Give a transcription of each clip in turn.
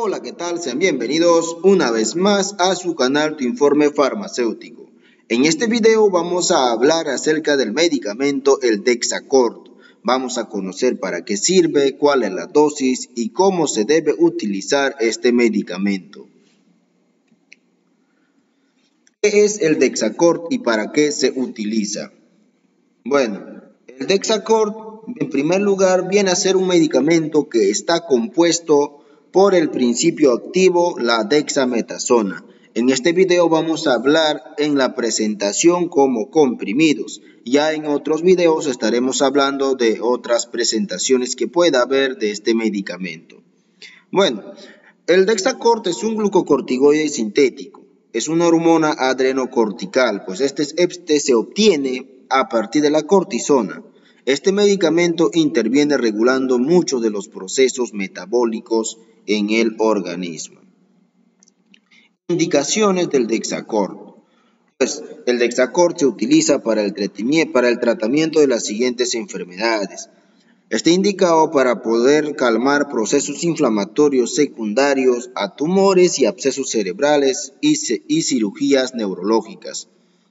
Hola, ¿qué tal? Sean bienvenidos una vez más a su canal Tu Informe Farmacéutico. En este video vamos a hablar acerca del medicamento el Dexacort. Vamos a conocer para qué sirve, cuál es la dosis y cómo se debe utilizar este medicamento. ¿Qué es el Dexacort y para qué se utiliza? Bueno, el Dexacort en primer lugar viene a ser un medicamento que está compuesto por el principio activo, la dexametasona. En este video vamos a hablar en la presentación como comprimidos. Ya en otros videos estaremos hablando de otras presentaciones que pueda haber de este medicamento. Bueno, el Dexacort es un glucocorticoide sintético. Es una hormona adrenocortical, pues este se obtiene a partir de la cortisona. Este medicamento interviene regulando muchos de los procesos metabólicos en el organismo. Indicaciones del Dexacort. Pues, el Dexacort se utiliza para el tratamiento de las siguientes enfermedades. Está indicado para poder calmar procesos inflamatorios secundarios a tumores y abscesos cerebrales y cirugías neurológicas.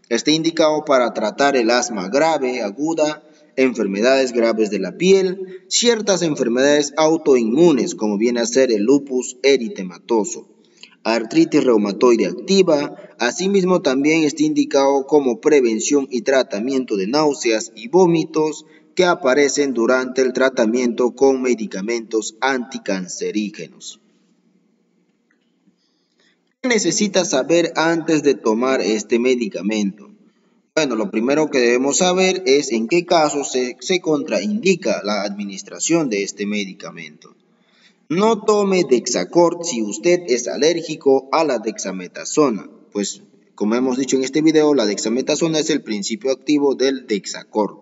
Está indicado para tratar el asma grave, aguda, enfermedades graves de la piel, ciertas enfermedades autoinmunes como viene a ser el lupus eritematoso, artritis reumatoide activa. Asimismo también está indicado como prevención y tratamiento de náuseas y vómitos que aparecen durante el tratamiento con medicamentos anticancerígenos. ¿Qué necesitas saber antes de tomar este medicamento? Bueno, lo primero que debemos saber es en qué casos se contraindica la administración de este medicamento. No tome Dexacort si usted es alérgico a la dexametasona, pues como hemos dicho en este video, la dexametasona es el principio activo del Dexacort,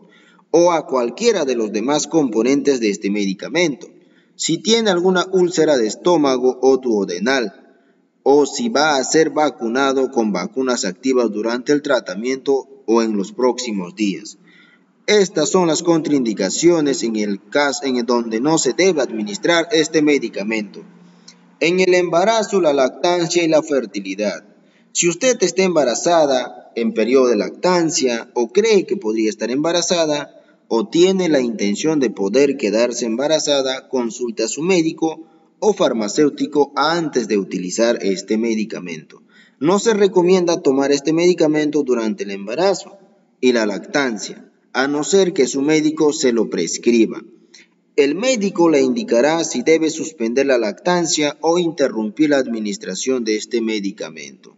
o a cualquiera de los demás componentes de este medicamento. Si tiene alguna úlcera de estómago o duodenal, o si va a ser vacunado con vacunas activas durante el tratamiento o en los próximos días. Estas son las contraindicaciones en el caso en donde no se debe administrar este medicamento. En el embarazo, la lactancia y la fertilidad. Si usted está embarazada en periodo de lactancia o cree que podría estar embarazada o tiene la intención de poder quedarse embarazada, consulte a su médico o farmacéutico antes de utilizar este medicamento. No se recomienda tomar este medicamento durante el embarazo y la lactancia, a no ser que su médico se lo prescriba. El médico le indicará si debe suspender la lactancia o interrumpir la administración de este medicamento.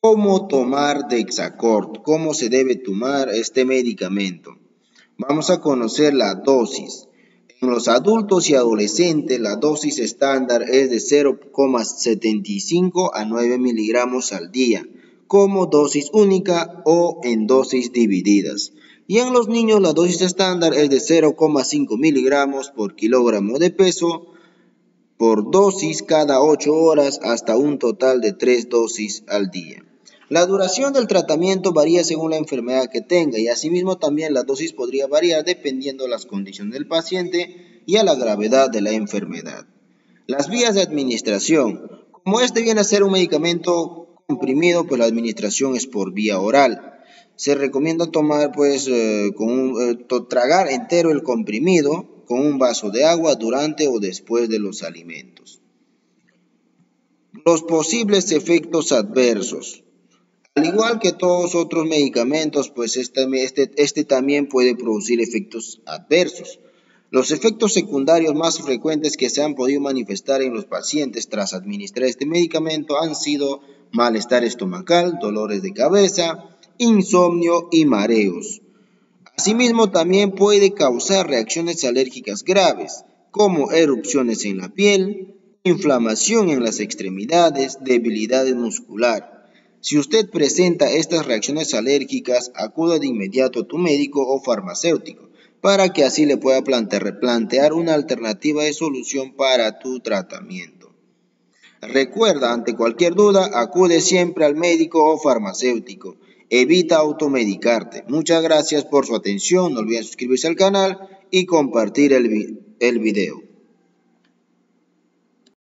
¿Cómo tomar Dexacort? ¿Cómo se debe tomar este medicamento? Vamos a conocer la dosis. En los adultos y adolescentes, la dosis estándar es de 0,75 a 9 miligramos al día, como dosis única o en dosis divididas. Y en los niños, la dosis estándar es de 0,5 miligramos por kilogramo de peso, por dosis cada 8 horas, hasta un total de 3 dosis al día. La duración del tratamiento varía según la enfermedad que tenga y asimismo también la dosis podría variar dependiendo de las condiciones del paciente y a la gravedad de la enfermedad. Las vías de administración. Como este viene a ser un medicamento comprimido, pues la administración es por vía oral. Se recomienda tomar tragar entero el comprimido con un vaso de agua durante o después de los alimentos. Los posibles efectos adversos. Al igual que todos otros medicamentos, pues este también puede producir efectos adversos. Los efectos secundarios más frecuentes que se han podido manifestar en los pacientes tras administrar este medicamento han sido malestar estomacal, dolores de cabeza, insomnio y mareos. Asimismo, también puede causar reacciones alérgicas graves, como erupciones en la piel, inflamación en las extremidades, debilidad muscular. Si usted presenta estas reacciones alérgicas, acuda de inmediato a tu médico o farmacéutico para que así le pueda plantear una alternativa de solución para tu tratamiento. Recuerda, ante cualquier duda, acude siempre al médico o farmacéutico Evita automedicarte. Muchas gracias por su atención. No olviden suscribirse al canal y compartir el video.